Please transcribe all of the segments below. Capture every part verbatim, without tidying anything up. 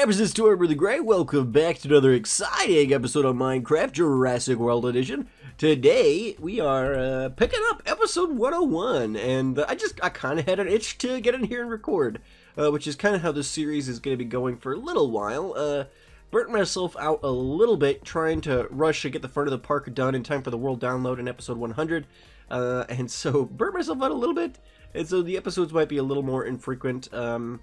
Grabbers, this is Tortimer the Grey. Welcome back to another exciting episode of Minecraft Jurassic World Edition. Today we are uh, picking up episode one oh one, and uh, I just I kind of had an itch to get in here and record, uh, which is kind of how this series is going to be going for a little while. Uh, burnt myself out a little bit trying to rush to get the front of the park done in time for the world download in episode one hundred, uh, and so burnt myself out a little bit, and so the episodes might be a little more infrequent. Um,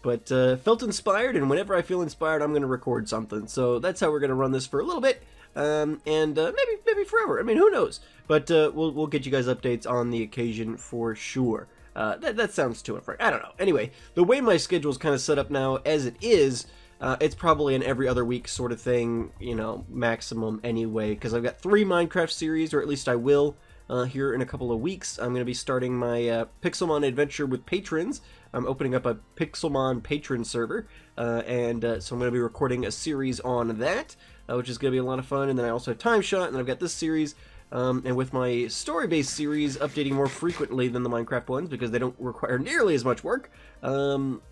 But uh, felt inspired, and whenever I feel inspired, I'm going to record something. So that's how we're going to run this for a little bit, um, and uh, maybe maybe forever. I mean, who knows? But uh, we'll we'll get you guys updates on the occasion for sure. Uh, that that sounds too frank. I don't know. Anyway, the way my schedule's kind of set up now, as it is, uh, it's probably an every other week sort of thing, you know, maximum anyway. Because I've got three Minecraft series, or at least I will. Uh, here in a couple of weeks, I'm going to be starting my uh, Pixelmon adventure with patrons. I'm opening up a Pixelmon patron server, uh, and uh, so I'm going to be recording a series on that, uh, which is going to be a lot of fun. And then I also have Time Shot, and I've got this series, um, and with my story-based series updating more frequently than the Minecraft ones because they don't require nearly as much work. Um,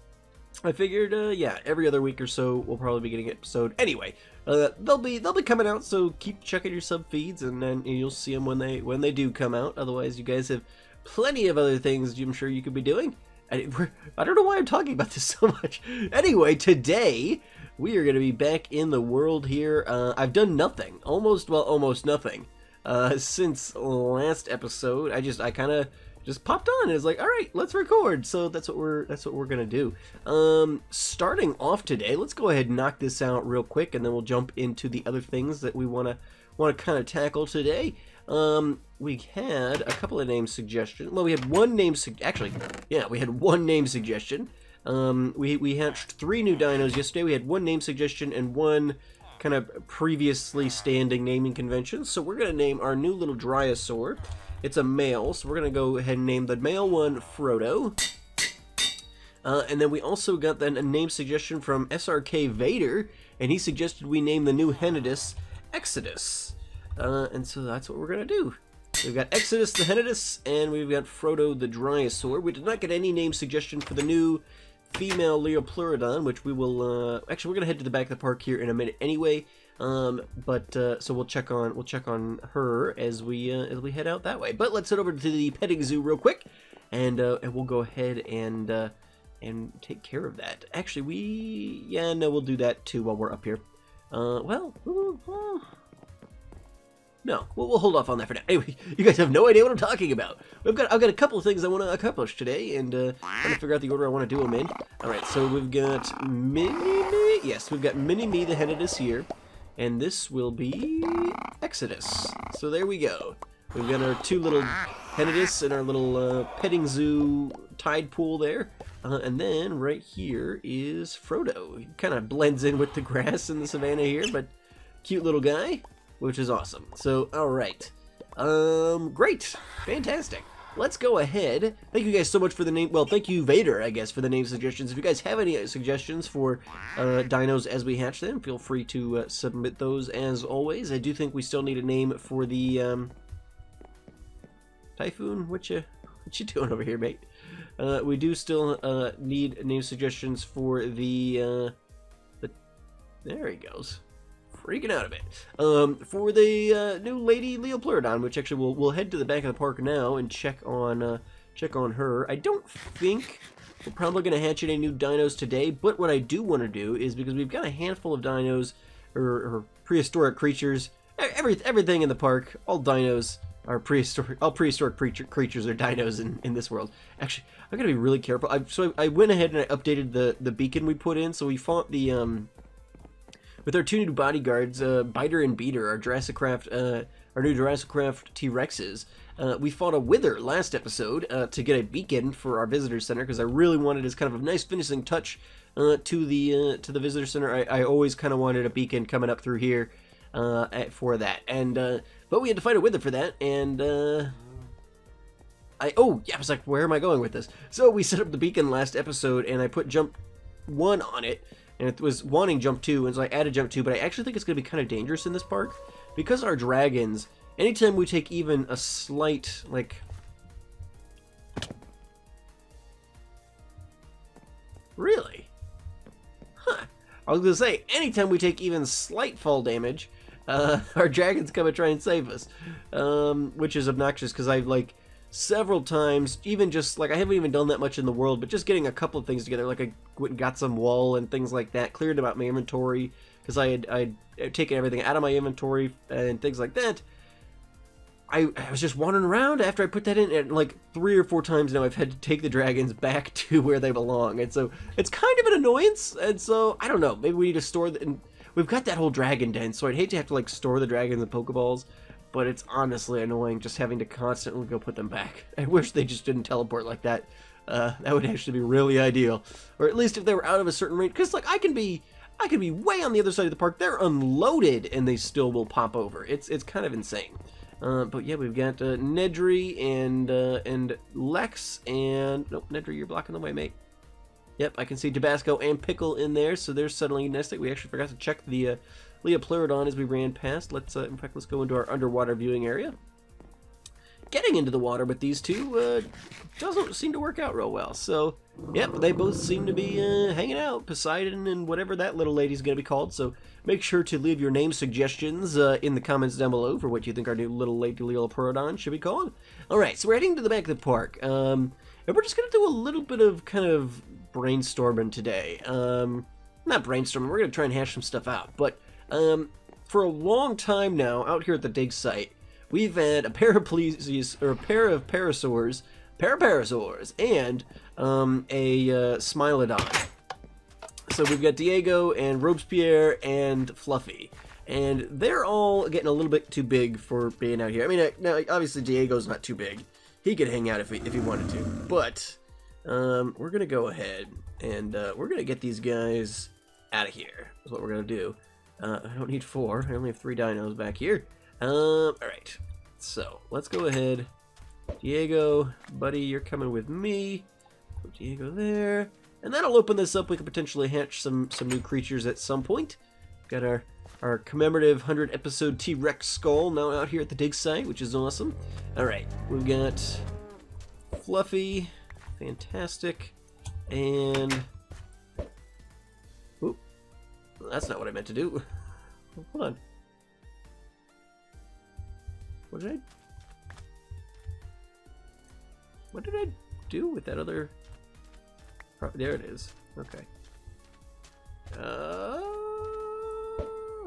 I figured, uh, yeah, every other week or so we'll probably be getting an episode. Anyway, uh, they'll be they'll be coming out, so keep checking your sub feeds, and then you'll see them when they when they do come out. Otherwise, you guys have plenty of other things I'm sure you could be doing. I, I don't know why I'm talking about this so much. Anyway, today we are going to be back in the world here. Uh, I've done nothing, almost well, almost nothing uh, since last episode. I just I kind of. Just popped on and it's like, all right, let's record. So that's what we're that's what we're gonna do. Um, starting off today, let's go ahead and knock this out real quick, and then we'll jump into the other things that we wanna wanna kind of tackle today. Um, we had a couple of name suggestions. Well, we had one name su- actually, yeah, we had one name suggestion. Um, we we hatched three new dinos yesterday. We had one name suggestion and one kind of previously standing naming convention. So we're gonna name our new little Dryosaur. It's a male, so we're going to go ahead and name the male one Frodo. Uh, and then we also got then a name suggestion from S R K Vader, and he suggested we name the new Henodus Exodus. Uh, and so that's what we're going to do. We've got Exodus the Henodus, and we've got Frodo the Dryosaur. We did not get any name suggestion for the new female Leopleurodon, which we will... Uh, actually, we're going to head to the back of the park here in a minute anyway. Um, but, uh, so we'll check on, we'll check on her as we, uh, as we head out that way. But let's head over to the petting zoo real quick, and, uh, and we'll go ahead and, uh, and take care of that. Actually, we, yeah, no, we'll do that too while we're up here. Uh, well, ooh, ooh. no, we'll, we'll hold off on that for now. Anyway, you guys have no idea what I'm talking about. We've got, I've got a couple of things I want to accomplish today, and, uh, I'm gonna figure out the order I want to do them in. Alright, so we've got Mini-Me, yes, we've got Mini-Me the Henodus here. And this will be Exodus. So there we go. We've got our two little Henodus and our little uh, petting zoo tide pool there. Uh, and then right here is Frodo. He kind of blends in with the grass in the savannah here, but cute little guy, which is awesome. So, all right. Um, great. Fantastic. Let's go ahead. Thank you guys so much for the name. Well, thank you, Vader, I guess, for the name suggestions. If you guys have any suggestions for uh, dinos as we hatch them, feel free to uh, submit those as always. I do think we still need a name for the um, Typhoon. What you, what you doing over here, mate? Uh, we do still uh, need name suggestions for the. Uh, the there he goes. Freaking out a bit. Um, for the uh, new lady Leopleurodon, which actually we'll we'll head to the back of the park now and check on uh, check on her. I don't think we're probably going to hatch any new dinos today, but what I do want to do is because we've got a handful of dinos or, or prehistoric creatures. Every everything in the park, all dinos are prehistoric. All prehistoric creature, creatures are dinos in in this world. Actually, I've got to be really careful. I, so I, I went ahead and I updated the the beacon we put in, so we fought the. Um, With our two new bodyguards, uh, Biter and Beater, our Jurassicraft, uh, our new Jurassicraft T-Rexes, uh, we fought a Wither last episode uh, to get a beacon for our visitor center because I really wanted as kind of a nice finishing touch uh, to the uh, to the visitor center. I, I always kind of wanted a beacon coming up through here uh, at, for that, and uh, but we had to fight a Wither for that, and. Uh, I oh yeah, I was like, where am I going with this? So we set up the beacon last episode, and I put jump one on it. And it was wanting jump two, and so I added jump two, but I actually think it's going to be kind of dangerous in this park. Because our dragons, anytime we take even a slight, like... Really? Huh. I was going to say, anytime we take even slight fall damage, uh, our dragons come and try and save us. Um, which is obnoxious because I've, like, several times, even just, like, I haven't even done that much in the world, but just getting a couple of things together, like I went and got some wool and things like that, cleared about my inventory, because I had I'd taken everything out of my inventory and things like that. I, I was just wandering around after I put that in, and like three or four times now I've had to take the dragons back to where they belong, and so it's kind of an annoyance. And so I don't know, maybe we need to store the, and we've got that whole dragon den, so I'd hate to have to like store the dragons in Pokeballs, but it's honestly annoying just having to constantly go put them back. I wish they just didn't teleport like that. Uh, that would actually be really ideal, or at least if they were out of a certain range, because like I can be I can be way on the other side of the park, they're unloaded and they still will pop over. It's it's kind of insane. Uh, but yeah, we've got uh, Nedry and uh, and Lex and nope, Nedry, you're blocking the way, mate. Yep, I can see Tabasco and Pickle in there, so they're settling nesting. We actually forgot to check the uh, Leopleurodon as we ran past. Let's uh, in fact, let's go into our underwater viewing area. Getting into the water with these two uh, doesn't seem to work out real well. So yep, they both seem to be uh, hanging out, Poseidon and whatever that little lady's gonna be called. So make sure to leave your name suggestions uh, in the comments down below for what you think our new little lady Leopleurodon should be called. Alright, so we're heading to the back of the park, um, and we're just gonna do a little bit of kind of brainstorming today. Um, not brainstorming, we're gonna try and hash some stuff out, but um, for a long time now out here at the dig site, we've had a pair of Plesios, or a pair of Parasaurs, Paraparasaurs, and um, a uh, Smilodon. So we've got Diego and Robespierre and Fluffy, and they're all getting a little bit too big for being out here. I mean, I, now obviously Diego's not too big; he could hang out if he if he wanted to. But um, we're gonna go ahead and uh, we're gonna get these guys out of here. Is what we're gonna do. Uh, I don't need four; I only have three dinos back here. Um, alright, so let's go ahead. Diego, buddy, you're coming with me. Put Diego there. And that'll open this up. We could potentially hatch some some new creatures at some point. Got our, our commemorative one hundred episode T-Rex skull now out here at the dig site, which is awesome. Alright, we've got Fluffy, fantastic, and... Oop, that's not what I meant to do. Hold on. What did I? What did I do with that other? Oh, there it is. Okay. Uh,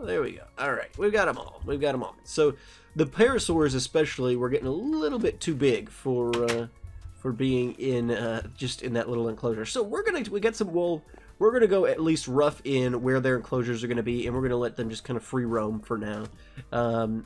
there we go. All right, we've got them all. We've got them all. So the Parasaurs, especially, were getting a little bit too big for uh, for being in uh, just in that little enclosure. So we're gonna we got some wool. We're going to go at least rough in where their enclosures are going to be, and we're going to let them just kind of free roam for now. Um,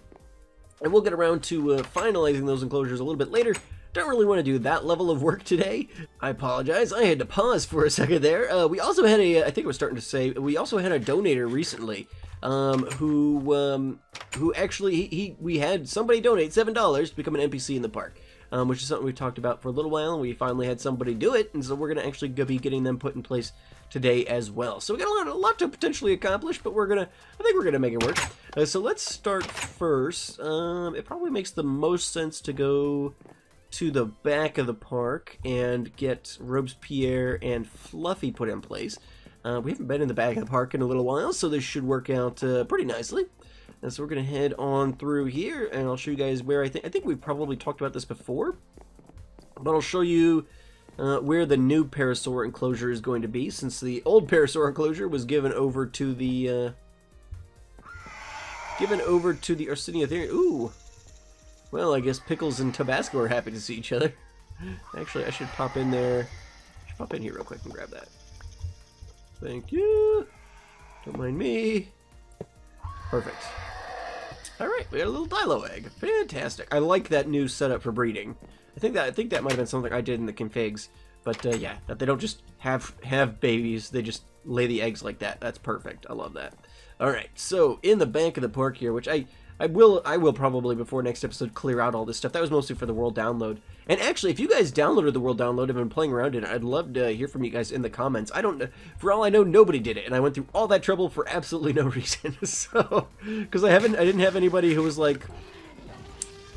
And we'll get around to uh, finalizing those enclosures a little bit later. Don't really want to do that level of work today. I apologize. I had to pause for a second there. Uh, we also had a, I think I was starting to say, we also had a donator recently um, who um, who actually, he, he we had somebody donate seven dollars to become an N P C in the park, um, which is something we've talked about for a little while, and we finally had somebody do it, and so we're going to actually be getting them put in place today as well. So we got a lot, a lot to potentially accomplish, but we're gonna, I think we're gonna make it work. Uh, so let's start first. Um, it probably makes the most sense to go to the back of the park and get Robespierre and Fluffy put in place. Uh, we haven't been in the back of the park in a little while, so this should work out uh, pretty nicely. And so we're gonna head on through here, and I'll show you guys where I think, I think we've probably talked about this before, but I'll show you Uh, where the new Parasaur enclosure is going to be, since the old Parasaur enclosure was given over to the uh, given over to the Arseniatherium. Ooh, well, I guess Pickles and Tabasco are happy to see each other. Actually, I should pop in there. I should pop in here real quick and grab that. Thank you. Don't mind me. Perfect. All right, we got a little Dilo egg. Fantastic. I like that new setup for breeding. I think that I think that might have been something I did in the configs, but uh, yeah, that they don't just have have babies; they just lay the eggs like that. That's perfect. I love that. All right, so in the back of the park here, which I I will I will probably before next episode clear out all this stuff. That was mostly for the world download. And actually, if you guys downloaded the world download and been playing around in it, I'd love to hear from you guys in the comments. I don't know. For all I know, nobody did it, and I went through all that trouble for absolutely no reason. So, because I haven't I didn't have anybody who was like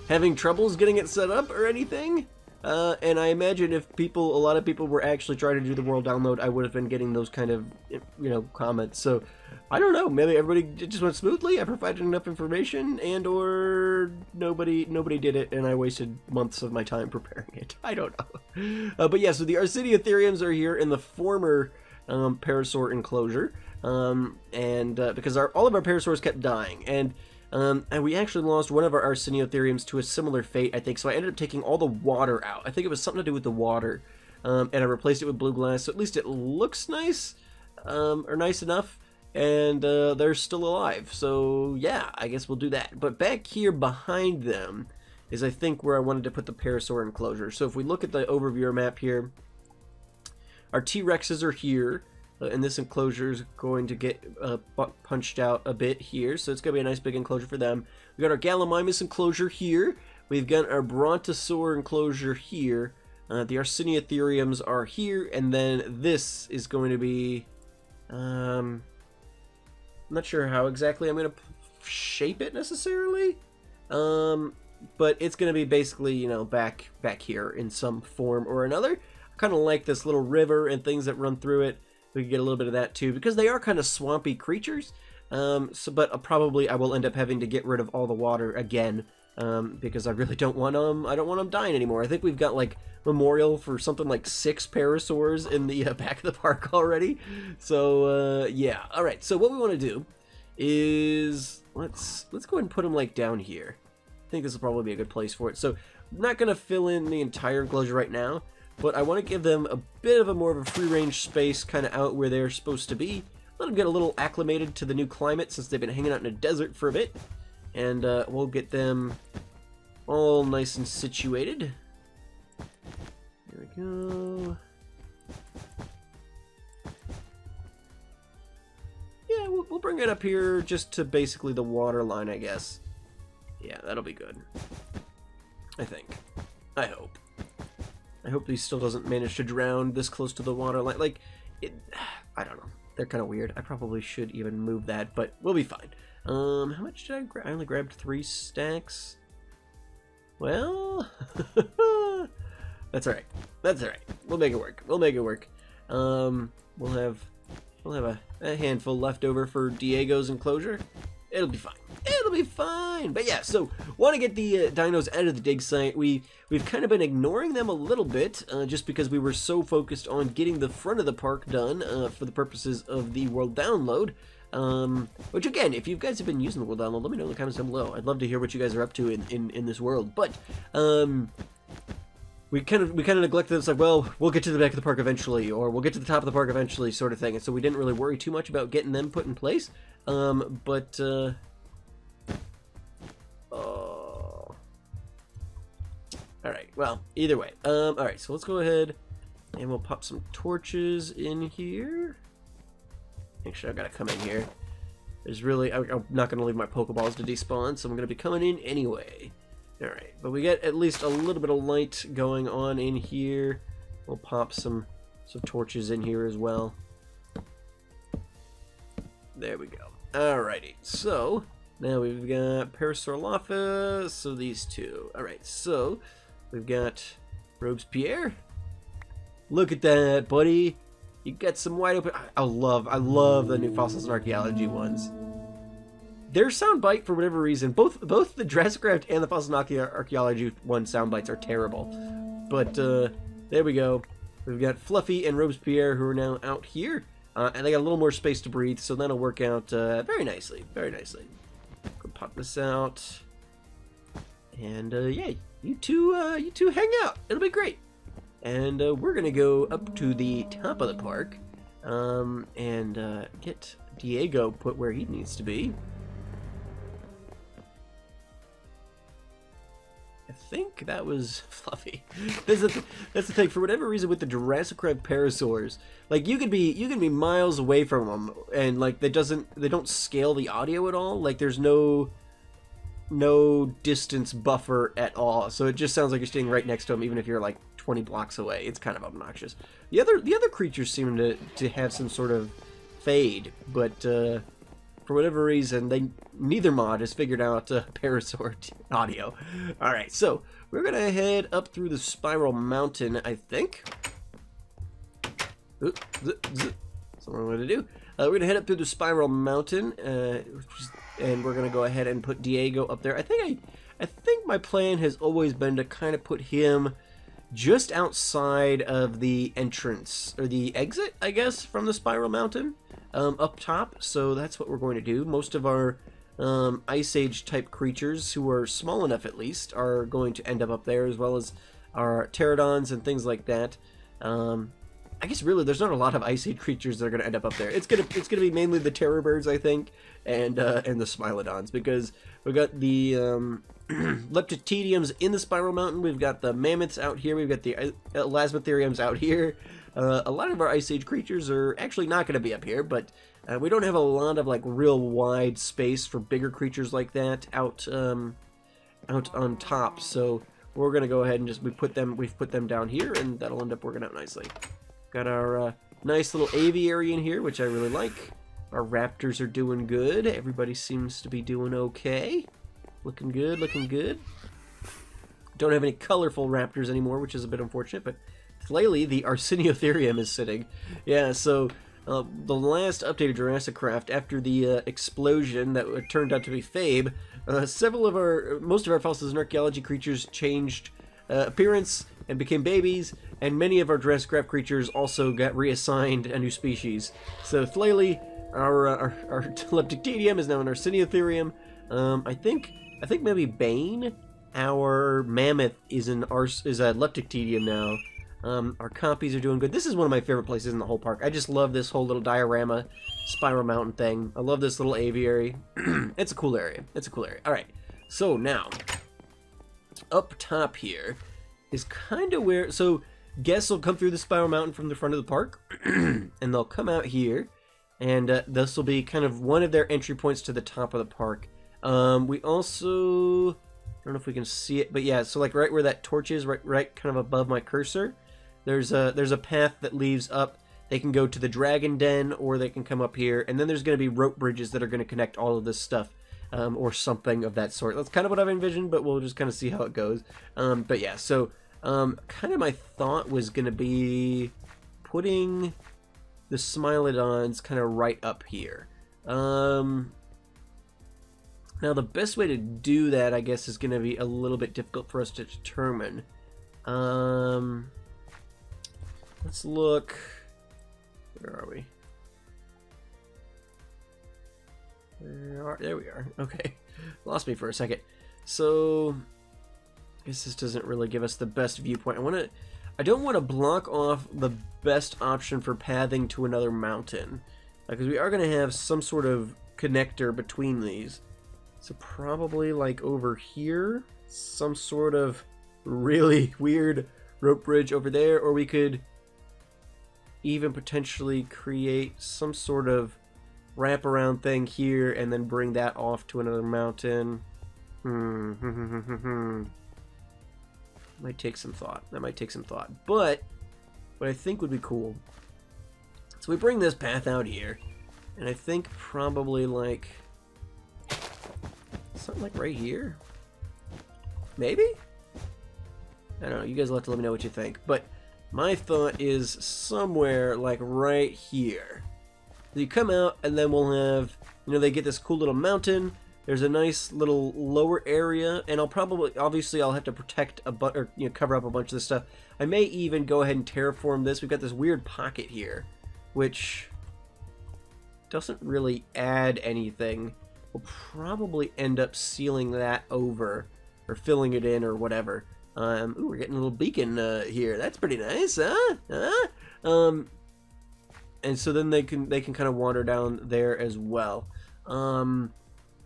having troubles getting it set up or anything. Uh, and I imagine if people, a lot of people were actually trying to do the world download, I would have been getting those kind of, you know, comments. So, I don't know, maybe everybody just went smoothly, I provided enough information, and or nobody nobody did it, and I wasted months of my time preparing it. I don't know. Uh, but yeah, so the Arsidiotheriums are here in the former um, Parasaur enclosure, um, and uh, because our, all of our Parasaurs kept dying, and... Um, and we actually lost one of our Arsidiotheriums to a similar fate, I think, so I ended up taking all the water out. I think it was something to do with the water, um, and I replaced it with blue glass, so at least it looks nice, um, or nice enough, and uh, they're still alive, so yeah, I guess we'll do that. But back here behind them is, I think, where I wanted to put the Parasaur enclosure. So if we look at the overviewer map here, our T-Rexes are here. Uh, and this enclosure is going to get uh, punched out a bit here, so it's going to be a nice big enclosure for them. We've got our Gallimimus enclosure here. We've got our Brontosaur enclosure here. Uh, the Arsidiotheriums are here, and then this is going to be... Um, I'm not sure how exactly I'm going to shape it necessarily, um, but it's going to be basically, you know, back, back here in some form or another. I kind of like this little river and things that run through it. We can get a little bit of that too, because they are kind of swampy creatures, um, so, but uh, probably I will end up having to get rid of all the water again, um, because I really don't want them, I don't want them dying anymore. I think we've got like memorial for something like six Parasaurs in the uh, back of the park already, so uh, yeah. Alright, so what we want to do is, let's, let's go ahead and put them like down here. I think this will probably be a good place for it, so I'm not going to fill in the entire enclosure right now. But I want to give them a bit of a more of a free-range space, kind of out where they're supposed to be. Let them get a little acclimated to the new climate, since they've been hanging out in a desert for a bit. And uh, we'll get them all nice and situated. There we go. Yeah, we'll, we'll bring it up here just to basically the water line, I guess. Yeah, that'll be good. I think. I hope. I hope he still doesn't manage to drown this close to the water line. Like, it, I don't know. They're kind of weird. I probably should even move that, but we'll be fine. Um, how much did I grab? I only grabbed three stacks. Well, that's all right. That's all right. We'll make it work. We'll make it work. Um, we'll have, we'll have a, a handful left over for Diego's enclosure. It'll be fine. It'll be fine. But yeah, so want to get the uh, dinos out of the dig site. We, we've kind of been ignoring them a little bit uh, just because we were so focused on getting the front of the park done uh, for the purposes of the world download. Um, which again, if you guys have been using the world download, let me know in the comments down below. I'd love to hear what you guys are up to in, in, in this world. But um, we kind of we kind of neglected it. It's like, well, we'll get to the back of the park eventually, or we'll get to the top of the park eventually sort of thing. And so we didn't really worry too much about getting them put in place. Um, but, uh, oh, alright, well, either way, um, alright, so let's go ahead and we'll pop some torches in here. Actually, I've got to come in here. There's really, I, I'm not going to leave my Pokeballs to despawn, so I'm going to be coming in anyway. Alright, but we get at least a little bit of light going on in here. We'll pop some, some torches in here as well. There we go. Alrighty, so now we've got Parasaurolophus, so these two. Alright, so we've got Robespierre. Look at that, buddy. You got some wide open... I love, I love the new Fossils and Archaeology ones. Their soundbite, for whatever reason, both both the Jurassicraft and the Fossils and Archaeology one soundbites are terrible. But uh, there we go. We've got Fluffy and Robespierre, who are now out here. Uh, and they got a little more space to breathe, so that'll work out uh, very nicely, very nicely. Go pop this out, and uh, yeah, you two, uh, you two hang out. It'll be great. And uh, we're gonna go up to the top of the park, um, and uh, get Diego put where he needs to be. I think that was Fluffy. That's the, th that's the thing. For whatever reason, with the Jurassicraft Parasaurs, like you could be you can be miles away from them, and like that doesn't they don't scale the audio at all. Like there's no no distance buffer at all, so it just sounds like you're standing right next to them, even if you're like twenty blocks away. It's kind of obnoxious. The other the other creatures seem to to have some sort of fade, but uh, for whatever reason, they neither mod has figured out uh, Parasaur audio. All right, so we're gonna head up through the Spiral Mountain, I think. Oops, that's the wrong way to do. Uh, we're gonna head up through the Spiral Mountain, uh, and we're gonna go ahead and put Diego up there. I think I, I think my plan has always been to kind of put him just outside of the entrance or the exit, I guess, from the Spiral Mountain, um, up top. So that's what we're going to do. Most of our um, Ice Age type creatures, who are small enough at least, are going to end up up there, as well as our pterodons and things like that. Um, I guess really there's not a lot of Ice Age creatures that are going to end up up there. It's gonna it's gonna be mainly the terror birds, I think, and uh, and the Smilodons, because we got the um, Leptitidiums in the Spiral Mountain. We've got the mammoths out here. We've got the Elasmotheriums out here. Uh, a lot of our Ice Age creatures are actually not going to be up here, but uh, we don't have a lot of like real wide space for bigger creatures like that out um, out on top. So we're going to go ahead and just we put them we've put them down here, and that'll end up working out nicely. Got our uh, nice little aviary in here, which I really like. Our raptors are doing good. Everybody seems to be doing okay. Looking good, looking good. Don't have any colorful raptors anymore, which is a bit unfortunate, but Thlele, the Arseniotherium, is sitting. Yeah, so uh, the last update of Jurassicraft, after the uh, explosion that turned out to be Fabe, uh, several of our, most of our fossils and archaeology creatures changed uh, appearance and became babies, and many of our Jurassicraft creatures also got reassigned a new species. So Thlele, our, uh, our, our Leptitidium, is now an Arseniotherium. Um, I think... I think maybe Bane, our mammoth, is an Ars is a Leptitidium now. Um, our copies are doing good. This is one of my favorite places in the whole park. I just love this whole little diorama, Spiral Mountain thing. I love this little aviary. It's a cool area. It's a cool area. All right. So now, up top here is kind of where. So guests will come through the Spiral Mountain from the front of the park, and they'll come out here, and uh, this will be kind of one of their entry points to the top of the park. Um, we also, I don't know if we can see it, but yeah, so like right where that torch is, right, right kind of above my cursor, there's a, there's a path that leaves up. They can go to the Dragon Den, or they can come up here, and then there's going to be rope bridges that are going to connect all of this stuff, um, or something of that sort. That's kind of what I've envisioned, but we'll just kind of see how it goes. Um, but yeah, so, um, kind of my thought was going to be putting the Smilodons kind of right up here. Um... Now, the best way to do that, I guess, is going to be a little bit difficult for us to determine. Um, let's look. Where are we? There, are, there we are. Okay. Lost me for a second. So, I guess this doesn't really give us the best viewpoint. I want to. I don't want to block off the best option for pathing to another mountain, because uh, we are going to have some sort of connector between these. So probably like over here, some sort of really weird rope bridge over there, or we could even potentially create some sort of wraparound thing here and then bring that off to another mountain. Hmm. Might take some thought. That might take some thought. But what I think would be cool. So we bring this path out here, and I think probably like something like right here, maybe? I don't know, you guys will have to let me know what you think, but my thought is somewhere like right here. You come out, and then we'll have, you know, they get this cool little mountain. There's a nice little lower area, and I'll probably, obviously I'll have to protect a bunch, or, you know, cover up a bunch of this stuff. I may even go ahead and terraform this. We've got this weird pocket here, which doesn't really add anything. We'll probably end up sealing that over, or filling it in, or whatever. Um, ooh, we're getting a little beacon uh, here. That's pretty nice, huh? huh? Um, and so then they can they can kind of wander down there as well. Um,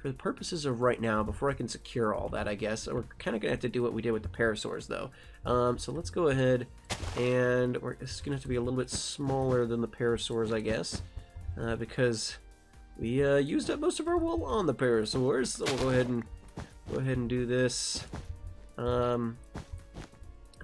for the purposes of right now, before I can secure all that, I guess we're kind of gonna have to do what we did with the parasaurs, though. Um, so let's go ahead, and we're it's gonna have to be a little bit smaller than the parasaurs, I guess, uh, because. We uh, used up most of our wool on the parasaurs, so we'll go ahead and go ahead and do this. Um,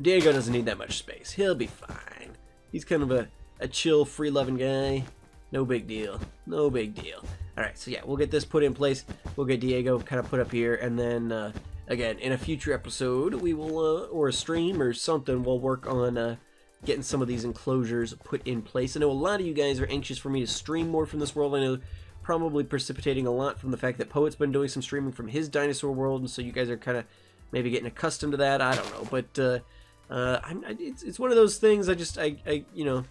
Diego doesn't need that much space; he'll be fine. He's kind of a, a chill, free-loving guy. No big deal. No big deal. All right, so yeah, we'll get this put in place. We'll get Diego kind of put up here, and then uh, again, in a future episode, we will, uh, or a stream or something, we'll work on uh, getting some of these enclosures put in place. I know a lot of you guys are anxious for me to stream more from this world. I know probably precipitating a lot from the fact that Poet's been doing some streaming from his dinosaur world, and so you guys are kind of maybe getting accustomed to that. I don't know, but uh, uh, I'm, it's, it's one of those things. I just, I, I you know,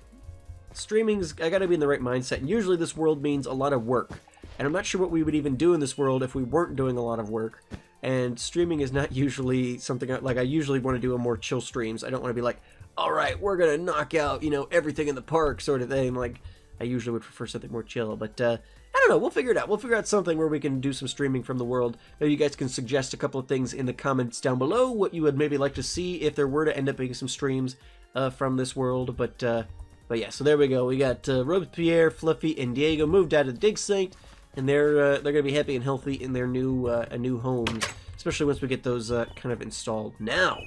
streaming's, I gotta be in the right mindset, and usually this world means a lot of work, and I'm not sure what we would even do in this world if we weren't doing a lot of work. And streaming is not usually something I, like I usually want to do a more chill streams. I don't want to be like, all right, we're gonna knock out, you know, everything in the park sort of thing. Like, I usually would prefer something more chill, but uh, I don't know, we'll figure it out. We'll figure out something where we can do some streaming from the world. Maybe you guys can suggest a couple of things in the comments down below, what you would maybe like to see if there were to end up being some streams uh, from this world, but uh, but yeah, so there we go. We got uh, Robespierre, Fluffy, and Diego moved out of the dig site, and they're uh, they're gonna be happy and healthy in their new uh, a new homes, especially once we get those uh, kind of installed. Now,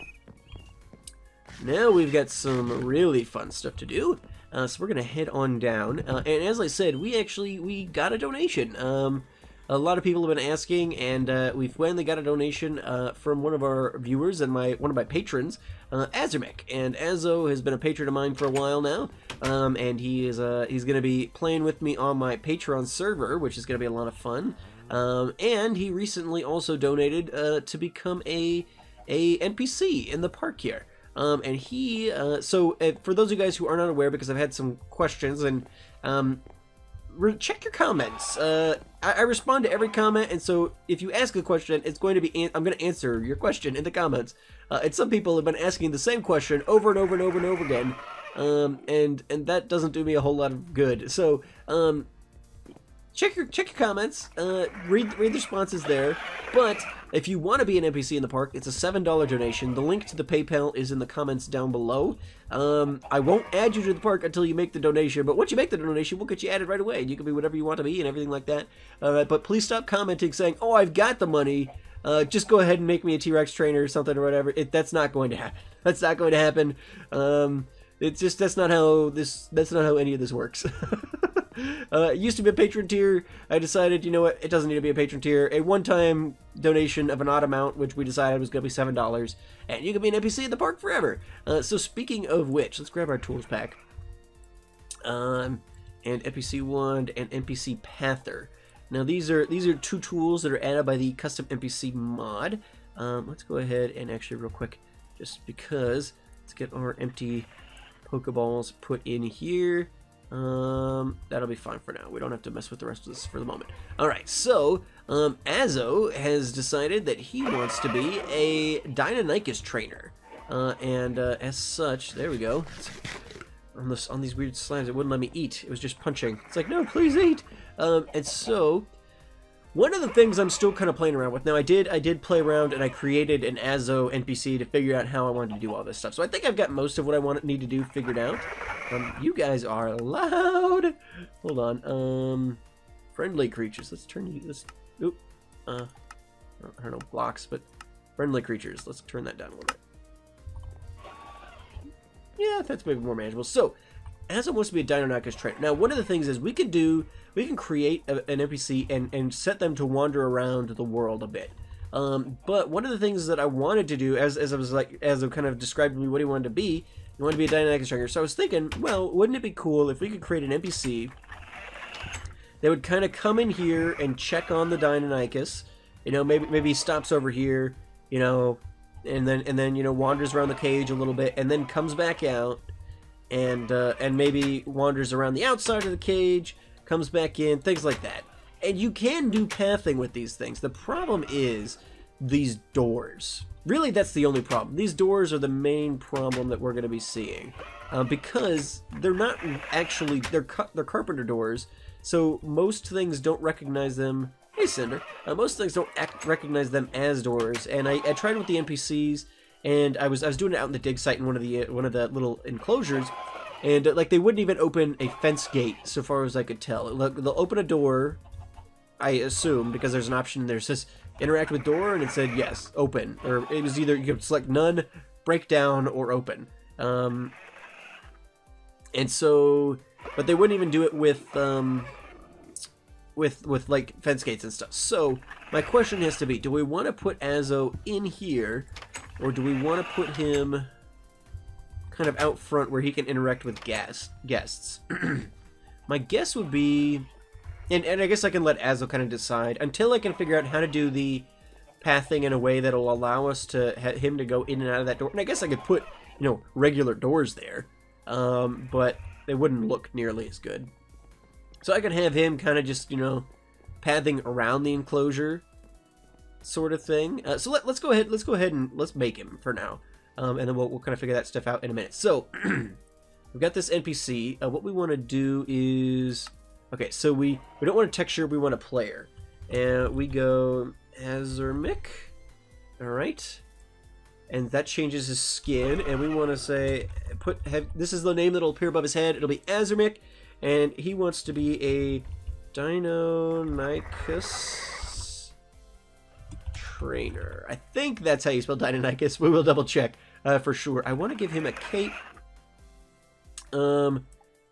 now we've got some really fun stuff to do. Uh, so we're gonna head on down, uh, and as I said, we actually we got a donation. Um, a lot of people have been asking, and uh, we finally got a donation uh, from one of our viewers and my one of my patrons, uh, Azermec. And Azo has been a patron of mine for a while now, um, and he is uh, he's gonna be playing with me on my Patreon server, which is gonna be a lot of fun. Um, and he recently also donated uh, to become a a N P C in the park here. Um, and he, uh, so uh, for those of you guys who are not aware, because I've had some questions, and um, check your comments. Uh, I, I respond to every comment, and so if you ask a question, it's going to be, an I'm going to answer your question in the comments. Uh, and some people have been asking the same question over and over and over and over again, um, and and that doesn't do me a whole lot of good. So um, check your check your comments, uh, read read the responses there, but. If you want to be an N P C in the park, it's a seven dollar donation. The link to the PayPal is in the comments down below. Um, I won't add you to the park until you make the donation, but once you make the donation, we'll get you added right away. You can be whatever you want to be and everything like that. Uh, but please stop commenting saying, oh, I've got the money. Uh, just go ahead and make me a T-Rex trainer or something or whatever. It, that's not going to happen. That's not going to happen. Um, it's just, that's not how this, that's not how any of this works. Uh, it used to be a patron tier. I decided, you know what, it doesn't need to be a patron tier. A one-time donation of an odd amount, which we decided was going to be seven dollars, and you can be an N P C in the park forever. Uh, so speaking of which, let's grab our tools pack. Um, and N P C wand and N P C pather. Now these are these are two tools that are added by the custom N P C mod. Um, let's go ahead and actually real quick, just because, let's get our empty Pokeballs put in here. Um, that'll be fine for now. We don't have to mess with the rest of this for the moment. Alright, so, um, Azo has decided that he wants to be a Deinonychus trainer. Uh, and, uh, as such, there we go. On, this, on these weird slimes, it wouldn't let me eat. It was just punching. It's like, no, please eat! Um, and so, one of the things I'm still kind of playing around with. Now, I did, I did play around, and I created an Azo N P C to figure out how I wanted to do all this stuff. So I think I've got most of what I want, need to do figured out. Um, you guys are loud. Hold on. Um, friendly creatures. Let's turn you this. Oop. Uh, I don't know blocks, but friendly creatures. Let's turn that down a little bit. Yeah, that's maybe more manageable. So, as it wants to be a Deinonychus trainer. Now, one of the things is we can do, we can create a, an N P C and and set them to wander around the world a bit. Um, but one of the things that I wanted to do, as as I was like, as I kind of described to me what he wanted to be. You want to be a Deinonychus trainer. So I was thinking, well, wouldn't it be cool if we could create an N P C that would kind of come in here and check on the Deinonychus, you know, maybe maybe he stops over here, you know, and then and then you know wanders around the cage a little bit, and then comes back out, and uh, and maybe wanders around the outside of the cage, comes back in, things like that. And you can do pathing with these things. The problem is these doors. Really, that's the only problem. These doors are the main problem that we're going to be seeing, uh, because they're not actually they're car they're carpenter doors. So most things don't recognize them. Hey, Cinder. Uh, most things don't act recognize them as doors. And I, I tried with the N P Cs, and I was I was doing it out in the dig site in one of the uh, one of the little enclosures, and uh, like they wouldn't even open a fence gate so far as I could tell. Like, they'll open a door, I assume, because there's an option. There's this. Interact with door, and it said yes, open. Or it was either you could select none, break down, or open. Um, and so, but they wouldn't even do it with um, with with like fence gates and stuff. So my question has to be, do we want to put Azo in here, or do we want to put him kind of out front where he can interact with guest, guests? My guess would be, and, and I guess I can let Azo kind of decide until I can figure out how to do the pathing in a way that'll allow us to ha him to go in and out of that door. And I guess I could put, you know, regular doors there, um, but they wouldn't look nearly as good. So I could have him kind of just, you know, pathing around the enclosure sort of thing. Uh, so let, let's go ahead, let's go ahead and let's make him for now. Um, and then we'll, we'll kind of figure that stuff out in a minute. So we've got this N P C. Uh, what we want to do is, okay, so we, we don't want a texture, we want a player. And we go Azermec, all right. And that changes his skin. And we want to say, put have, this is the name that'll appear above his head. It'll be Azermec. And he wants to be a Deinonychus trainer. I think that's how you spell Deinonychus. We will double check uh, for sure. I want to give him a cape. Um,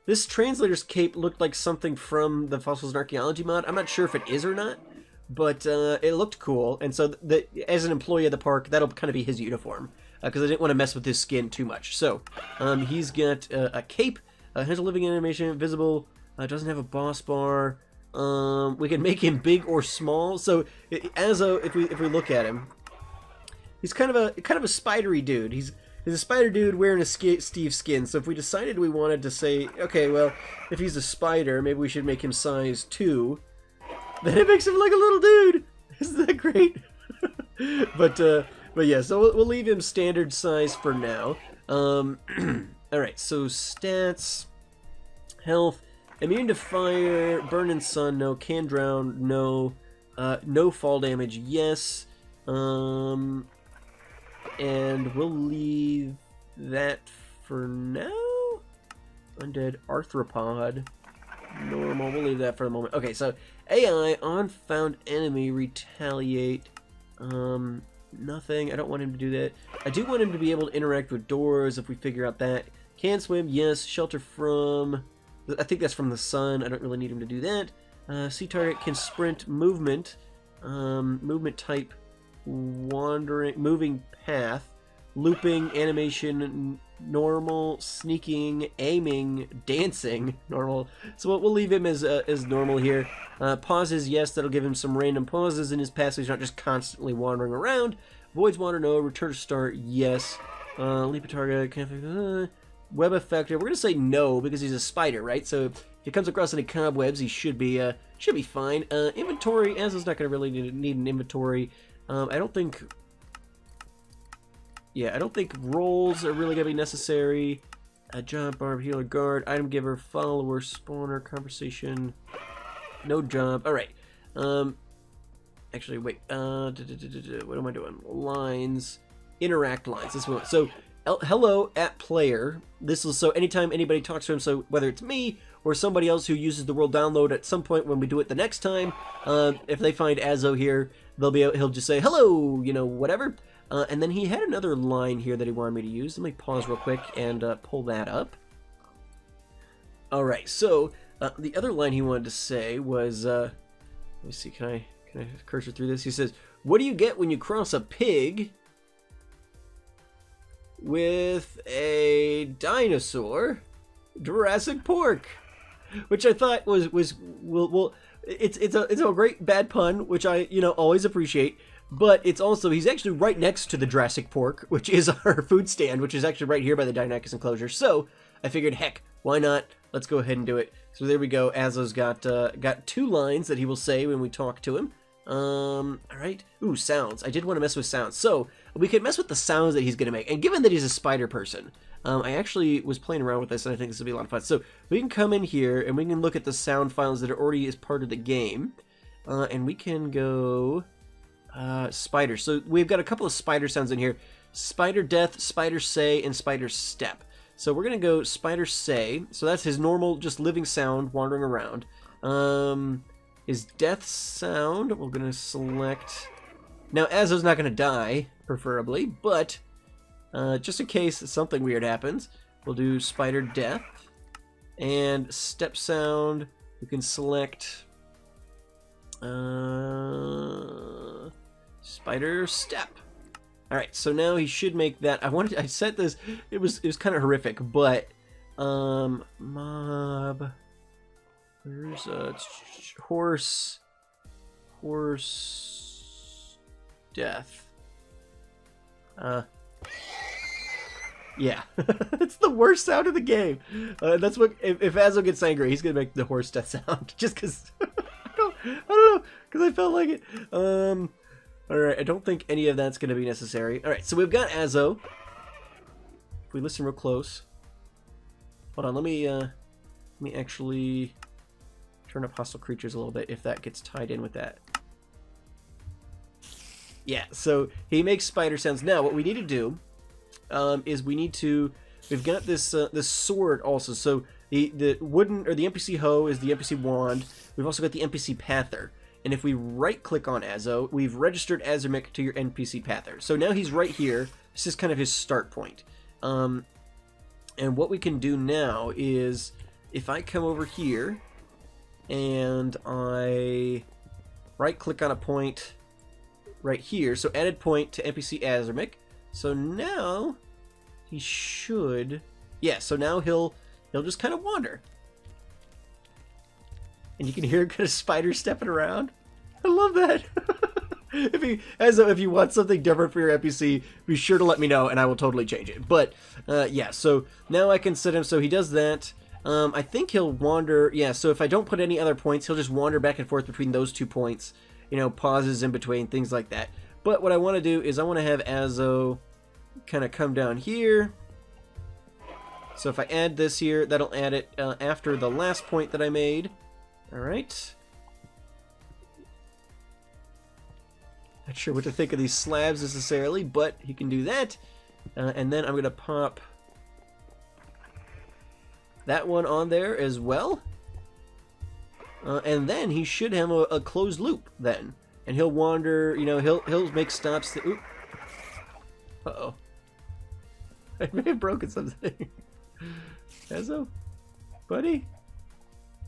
this translator's cape looked like something from the Fossils and Archaeology mod. I'm not sure if it is or not, but uh, it looked cool. And so the, as an employee of the park, that'll kind of be his uniform, because uh, I didn't want to mess with his skin too much. So um, he's got uh, a cape. Uh, has a living animation, invisible, uh, doesn't have a boss bar. Um, we can make him big or small. So it, as a, if we if we look at him, he's kind of a kind of a spidery dude. He's he's a spider dude wearing a sk Steve skin. So if we decided we wanted to say, okay, well, if he's a spider, maybe we should make him size two. Then it makes him like a little dude. Isn't that great? but uh, but yeah, so we'll, we'll leave him standard size for now. Um, Alright, so stats, health, immune to fire, burn and sun, no, can drown, no, uh, no fall damage, yes, um, and we'll leave that for now. Undead arthropod, normal, we'll leave that for the moment. Okay, so A I, on found enemy, retaliate, um, nothing, I don't want him to do that. I do want him to be able to interact with doors if we figure out that. Can swim, yes. Shelter from, I think that's from the sun. I don't really need him to do that. Uh, C target can sprint, movement, um, movement type, wandering, moving path, looping, animation, normal, sneaking, aiming, dancing, normal. So we'll, we'll leave him as uh, as normal here. Uh, pauses, yes. That'll give him some random pauses in his path, so he's not just constantly wandering around. Voids wander, no. Return to start, yes. Uh, leap a target, can't uh, web effective. We're gonna say no because he's a spider, right? So if he comes across any cobwebs, he should be uh, should be fine. Uh, inventory, Azo's not gonna really need, need an inventory. Um, I don't think. Yeah, I don't think roles are really gonna be necessary. A uh, job, barb, healer, guard, item giver, follower, spawner, conversation. No job. All right. Um. Actually, wait. Uh, da, da, da, da, da, what am I doing? Lines, interact lines. This one. So, hello at player. This is so anytime anybody talks to him. So whether it's me or somebody else who uses the world download at some point when we do it the next time, uh, if they find Azo here, they'll be he'll just say hello, you know, whatever. Uh, and then he had another line here that he wanted me to use. Let me pause real quick and uh, pull that up. All right. So uh, the other line he wanted to say was, uh, let me see. Can I? Cursor through this. He says, what do you get when you cross a pig with a dinosaur Jurassic pork? Which I thought was was well, well it's it's a it's a great bad pun, which I you know always appreciate, but it's also he's actually right next to the Jurassic pork, which is our food stand, which is actually right here by the Deinonychus enclosure. So I figured, heck, why not? Let's go ahead and do it. So there we go. Azo's got uh, got two lines that he will say when we talk to him. Um, all right. Ooh, sounds. I did want to mess with sounds. So we could mess with the sounds that he's going to make. And given that he's a spider person, um, I actually was playing around with this, and I think this will be a lot of fun. So we can come in here, and we can look at the sound files that are already as part of the game. Uh, and we can go uh, spider. So we've got a couple of spider sounds in here. Spider death, spider say, and spider step. So we're going to go spider say. So that's his normal, just living sound, wandering around. Um... His death sound, we're going to select... Now, Azo's not going to die, preferably, but uh, just in case something weird happens, we'll do spider death. And step sound, we can select Uh, spider step. All right, so now he should make that. I wanted to, I set this. It was it was kind of horrific, but um, mob. There's a horse. Horse. Death. Uh. Yeah, it's the worst sound of the game. Uh, that's what if, if Azzo gets angry, he's gonna make the horse death sound. Just because I don't, I don't know, because I felt like it. Um, all right, I don't think any of that's gonna be necessary. All right, so we've got Azzo. If we listen real close, hold on. Let me uh, let me actually turn up hostile creatures a little bit if that gets tied in with that. Yeah, so he makes spider sounds. Now, what we need to do. Um, is we need to we've got this uh, this sword also, so the the wooden or the N P C hoe is the N P C wand. We've also got the N P C pather, and if we right click on Azzo, we've registered Azermec to your N P C pather, so now he's right here. This is kind of his start point. Um, and what we can do now is if I come over here and I right click on a point right here, so added point to N P C Azermec. So now he should, yeah. So now he'll he'll just kind of wander, and you can hear kind of spider stepping around. I love that. if he as if you want something different for your N P C, be sure to let me know, and I will totally change it. But uh, yeah, so now I can set him so he does that. Um, I think he'll wander. Yeah. So if I don't put any other points, he'll just wander back and forth between those two points. You know, pauses in between, things like that. But what I want to do is I want to have Azzo kind of come down here. So if I add this here, that'll add it uh, after the last point that I made. All right. Not sure what to think of these slabs necessarily, but he can do that. Uh, and then I'm going to pop that one on there as well. Uh, and then he should have a, a closed loop then. And he'll wander, you know, he'll he'll make stops that, oop. Uh-oh. I may have broken something. Azzo? Buddy?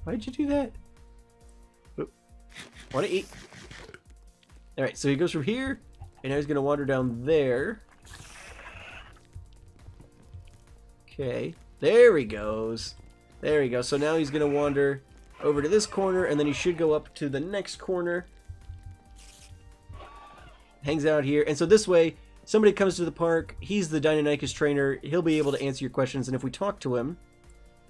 Why'd you do that? Oop. Wanna eat? Alright, so he goes from here, and now he's gonna wander down there. Okay. There he goes. There he goes. So now he's gonna wander over to this corner, and then he should go up to the next corner. Hangs out here, and so this way somebody comes to the park, he's the Deinonychus trainer, he'll be able to answer your questions. And if we talk to him,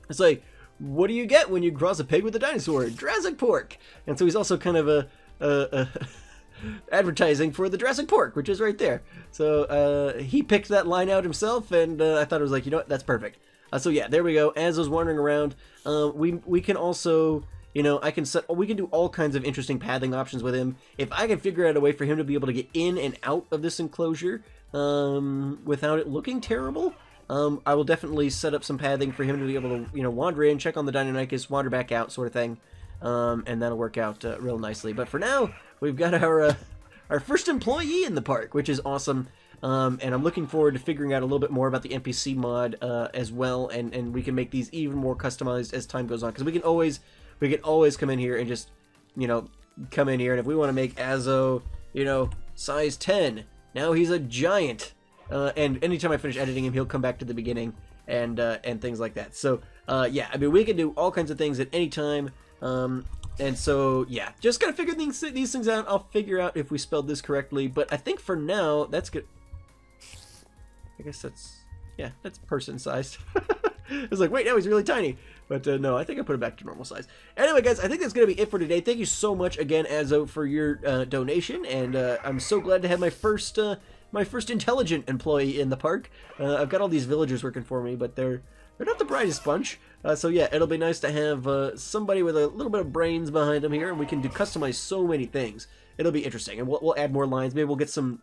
it's like, what do you get when you cross a pig with a dinosaur? Jurassic pork. And so he's also kind of a, a, a advertising for the Jurassic pork, which is right there. So uh, he picked that line out himself, and uh, I thought it was like, you know what, that's perfect. Uh, so yeah, there we go. Azzo's wandering around. Uh, we we can also, you know, I can set, we can do all kinds of interesting pathing options with him. If I can figure out a way for him to be able to get in and out of this enclosure um, without it looking terrible, um, I will definitely set up some pathing for him to be able to, you know, wander in, check on the Deinonychus, wander back out, sort of thing, um, and that'll work out uh, real nicely. But for now, we've got our uh, our first employee in the park, which is awesome. Um, and I'm looking forward to figuring out a little bit more about the N P C mod uh, as well, and and we can make these even more customized as time goes on, because we can always. We can always come in here and just, you know, come in here. And if we want to make Azzo, you know, size ten, now he's a giant. Uh, and anytime I finish editing him, he'll come back to the beginning and uh, and things like that. So, uh, yeah, I mean, we can do all kinds of things at any time. Um, and so, yeah, just got to figure things, these things out. I'll figure out if we spelled this correctly. But I think for now, that's good. I guess that's, yeah, that's person-sized. I was like, wait, now he's really tiny. But uh, no, I think I put it back to normal size. Anyway, guys, I think that's going to be it for today. Thank you so much again, Azzo, for your uh, donation. And uh, I'm so glad to have my first uh, my first intelligent employee in the park. Uh, I've got all these villagers working for me, but they're, they're not the brightest bunch. Uh, so yeah, it'll be nice to have uh, somebody with a little bit of brains behind them here. And we can do customize so many things. It'll be interesting. And we'll, we'll add more lines. Maybe we'll get some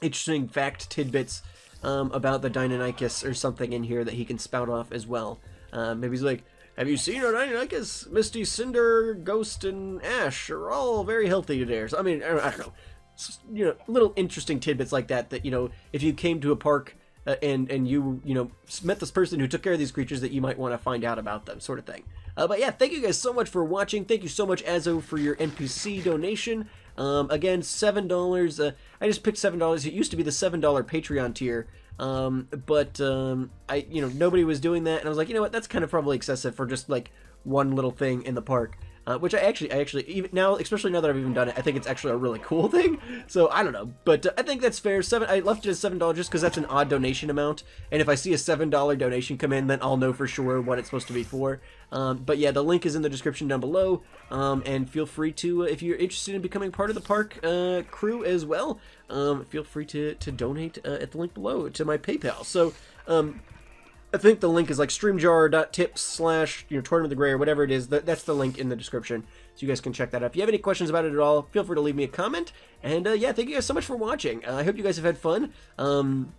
interesting fact tidbits um, about the Deinonychus or something in here that he can spout off as well. Uh, maybe he's like, have you seen our Deinonychus? Misty, Cinder, Ghost, and Ash are all very healthy today. So, I mean, I don't, I don't know. It's just, you know, little interesting tidbits like that that, you know, if you came to a park uh, and and you you know met this person who took care of these creatures that you might want to find out about them, sort of thing. Uh, but yeah, thank you guys so much for watching. Thank you so much, Azo, for your N P C donation. Um, again, seven dollars. Uh, I just picked seven dollars. It used to be the seven dollar Patreon tier, um, but um, I you know nobody was doing that, and I was like, you know what, that's kind of probably excessive for just like one little thing in the park. Uh, which I actually, I actually, even now, especially now that I've even done it, I think it's actually a really cool thing. So I don't know, but uh, I think that's fair. Seven, I left it as seven dollars just because that's an odd donation amount, and if I see a seven dollar donation come in, then I'll know for sure what it's supposed to be for. Um, but yeah, the link is in the description down below, um, and feel free to, uh, if you're interested in becoming part of the park uh, crew as well, um, feel free to to donate uh, at the link below to my PayPal. So. Um, I think the link is like streamjar.tips slash you know Tortimer the Grey or whatever it is. That's the link in the description, so you guys can check that out. If you have any questions about it at all, feel free to leave me a comment. And uh, yeah, thank you guys so much for watching. Uh, I hope you guys have had fun um,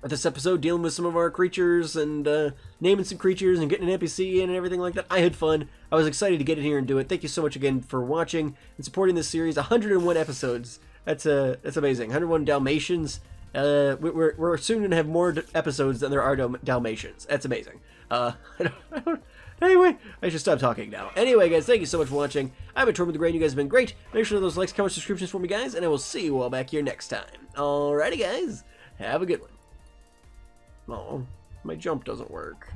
with this episode, dealing with some of our creatures and uh, naming some creatures and getting an N P C in and everything like that. I had fun. I was excited to get in here and do it. Thank you so much again for watching and supporting this series. one hundred and one episodes. That's uh, that's amazing. one hundred and one Dalmatians. Uh, we're, we're soon going to have more episodes than there are Dalmatians. That's amazing. Uh, I don't, I don't, anyway, I should stop talking now. Anyway, guys, thank you so much for watching. I've been Tortimer the Grey. You guys have been great. Make sure those likes, comments, subscriptions for me, guys, and I will see you all back here next time. Alrighty, guys. Have a good one. Oh, my jump doesn't work.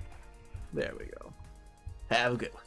There we go. Have a good one.